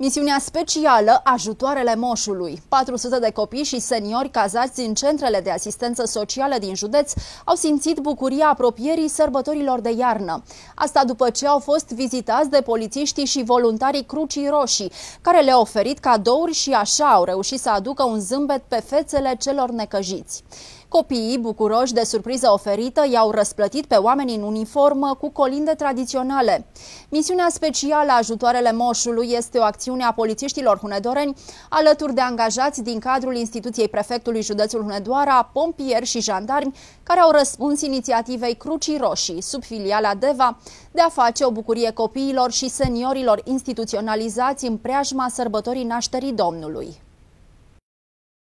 Misiunea specială Ajutoarele Moșului. 400 de copii și seniori cazați din centrele de asistență socială din județ au simțit bucuria apropierii sărbătorilor de iarnă. Asta după ce au fost vizitați de polițiștii și voluntarii Crucii Roșii, care le-au oferit cadouri și așa au reușit să aducă un zâmbet pe fețele celor necăjiți. Copiii, bucuroși de surpriza oferită, i-au răsplătit pe oamenii în uniformă cu colinde tradiționale. Misiunea specială Ajutoarele Moșului este o acțiune a polițiștilor hunedoreni, alături de angajați din cadrul instituției prefectului județul Hunedoara, pompieri și jandarmi, care au răspuns inițiativei Crucii Roșii, sub filiala DEVA, de a face o bucurie copiilor și seniorilor instituționalizați în preajma sărbătorii nașterii Domnului.